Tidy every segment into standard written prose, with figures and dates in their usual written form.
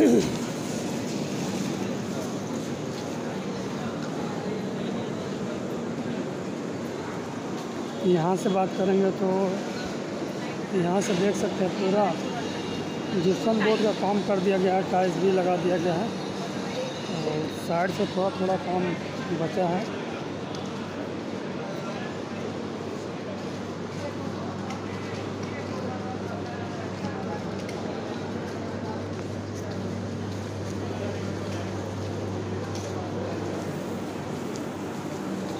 यहाँ से बात करेंगे तो यहाँ से देख सकते हैं पूरा जिप्सम बोर्ड का काम कर दिया गया है, टाइल्स भी लगा दिया गया है और साइड से थोड़ा थोड़ा काम बचा है।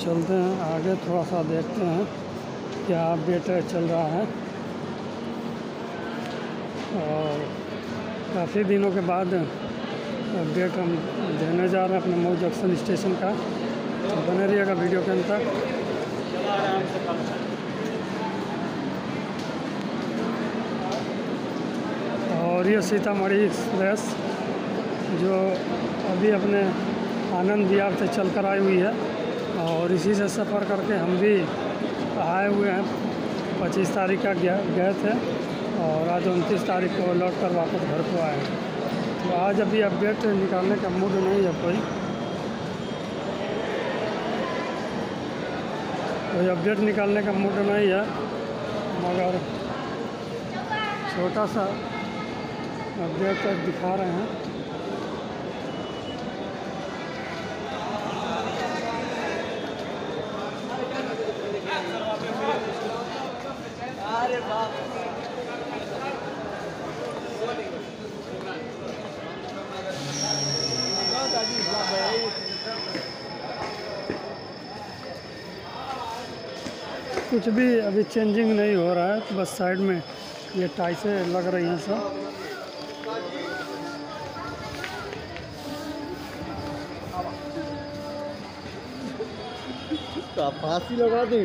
चलते हैं आगे, थोड़ा सा देखते हैं क्या बेटर चल रहा है। और काफ़ी दिनों के बाद अपडेट हम देने जा रहे हैं अपने मऊ जंक्शन स्टेशन का, तो बने रहिएगा वीडियो के अंत तक। और ये सीतामढ़ी एक्सप्रेस जो अभी अपने आनंद विहार से चलकर आई हुई है और इसी से सफ़र करके हम भी आए हुए हैं। 25 तारीख का गए थे और आज 29 तारीख को लौट कर वापस घर को आए हैं। तो आज अभी अपडेट निकालने का मूड नहीं है, कोई अपडेट निकालने का मूड नहीं है, मगर छोटा सा अपडेट दिखा रहे हैं। कुछ भी अभी चेंजिंग नहीं हो रहा है, तो बस साइड में ये टाइल्सें लग रही हैं सब। फांसी लगा दी,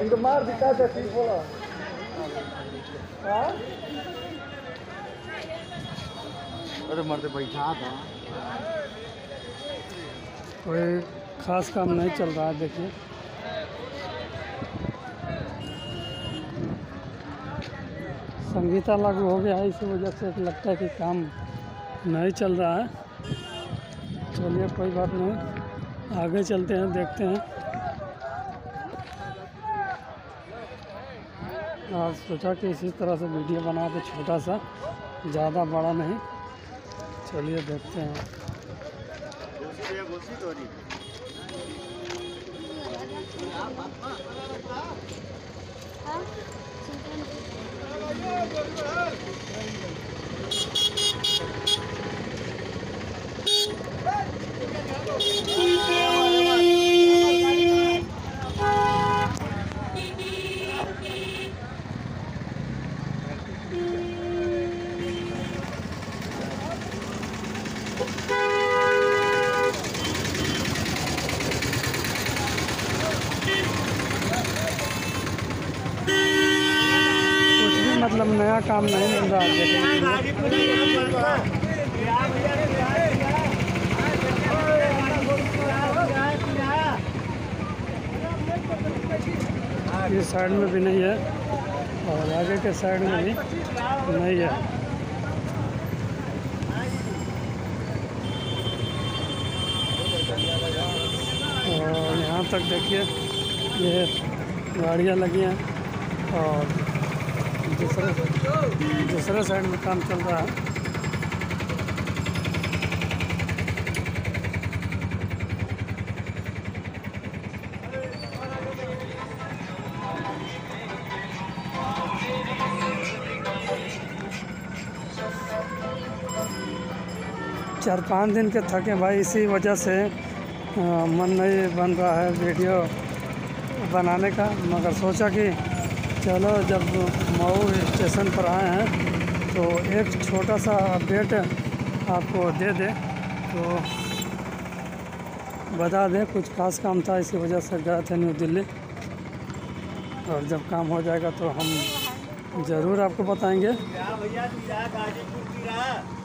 उनको मार दिखा था ठीक बोला। अरे मरते बैठा था, कोई खास काम नहीं चल रहा है। देखिए संगीता लागू हो गया है, इसी वजह से लगता है कि काम नहीं चल रहा है। चलिए कोई बात नहीं, आगे चलते हैं, देखते हैं। और सोचा कि इसी तरह से वीडियो बना दे, छोटा सा, ज़्यादा बड़ा नहीं। चलिए देखते हैं। मतलब नया काम नहीं मिल रहा है, ये साइड में भी नहीं है और आगे के साइड में भी नहीं है। और यहाँ तक देखिए ये गाड़ियाँ लगी हैं और दूसरे साइड में काम चल रहा है। चार पाँच दिन के थके भाई, इसी वजह से मन नहीं बन रहा है वीडियो बनाने का, मगर सोचा कि चलो जब मऊ स्टेशन पर आए हैं तो एक छोटा सा अपडेट आपको दे दें, तो बता दें। कुछ खास काम था, इसी वजह से गए थे न्यू दिल्ली, और जब काम हो जाएगा तो हम ज़रूर आपको बताएंगे।